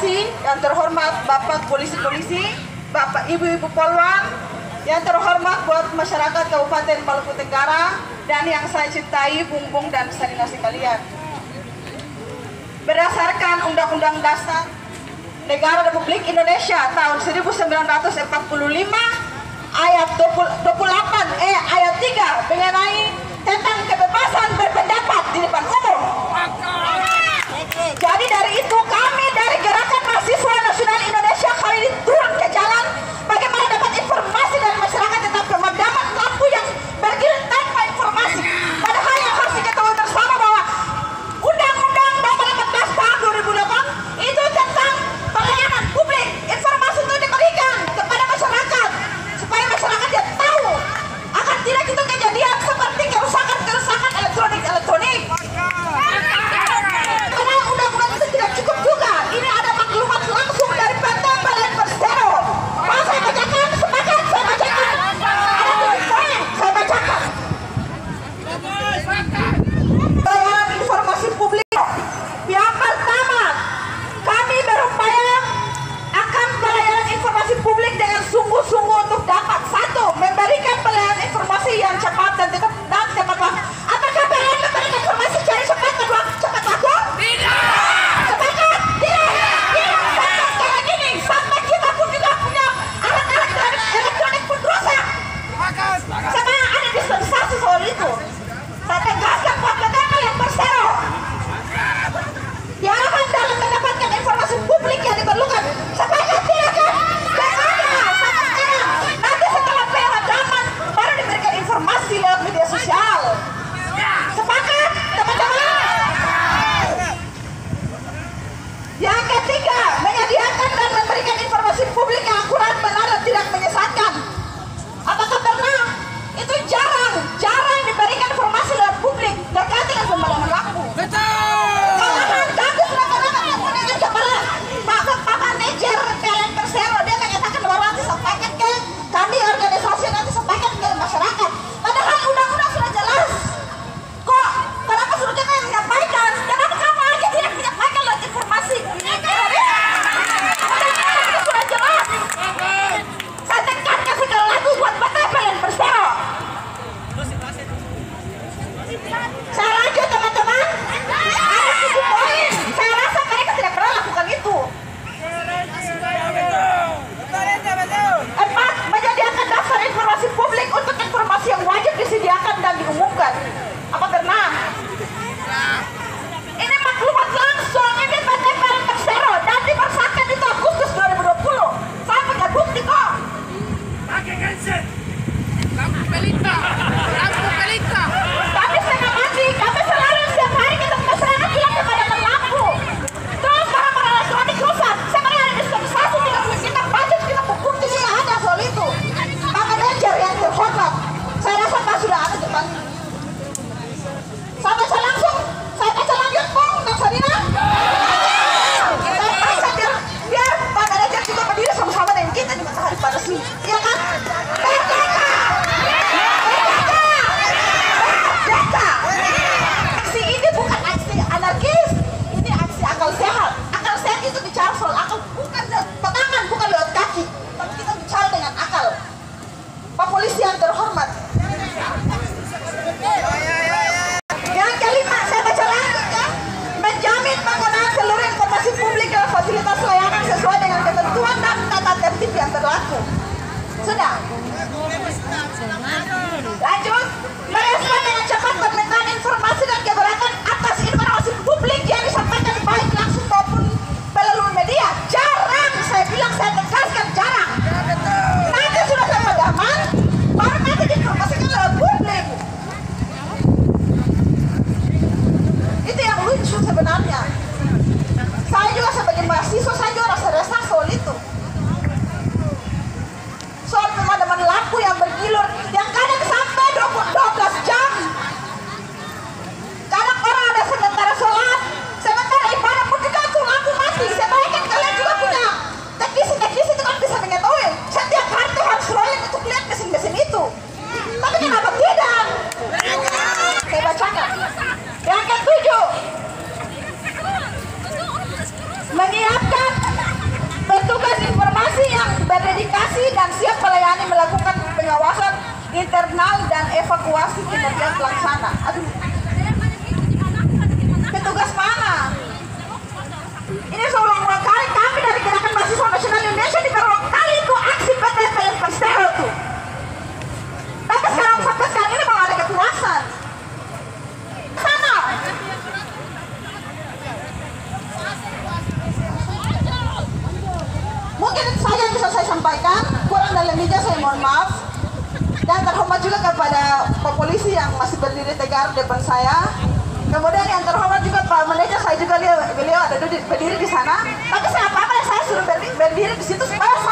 kasih yang terhormat Bapak polisi-polisi, Bapak ibu-ibu polwan, yang terhormat buat masyarakat Kabupaten Maluku Tenggara dan yang saya cintai Bumbung dan saudara sekalian. Berdasarkan Undang-Undang Dasar Negara Republik Indonesia tahun 1945 ayat 28 ayat 3 mengenai tentang kebebasan berpendapat di depan umum. Jadi dari itu kami dari Gerakan Mahasiswa Nasional Indonesia kali ini turun ke jalan bagaimana dapat informasi dari masyarakat tentang pemadaman lampu yang bergilir tanpa informasi. Padahal yang harus diketahui bersama bahwa Undang-Undang Nomor 14 Tahun 2008 itu tentang pelayanan publik, informasi itu diberikan kepada masyarakat supaya masyarakat dia tahu akan tidak itu kejadian seperti kerusakan elektronik. Yang ketujuh, internal dan evakuasi kinerja pelaksana. Aduh. Petugas mana? Ini seorang-orang kali kami dari Gerakan Mahasiswa Nasional Indonesia di berulang kali itu aksi PTP yang berseteru itu. Tapi sekarang sampai sekarang ini malah ada kepuasan. Sana. Mungkin itu saja yang bisa saya sampaikan. Kurang dan lebihnya saya mohon maaf. Dan terhormat juga kepada Pak Polisi yang masih berdiri tegar depan saya. Kemudian yang terhormat juga Pak Manajer, saya juga lihat beliau ada berdiri di sana. Tapi saya apa-apa saya suruh berdiri di situ supaya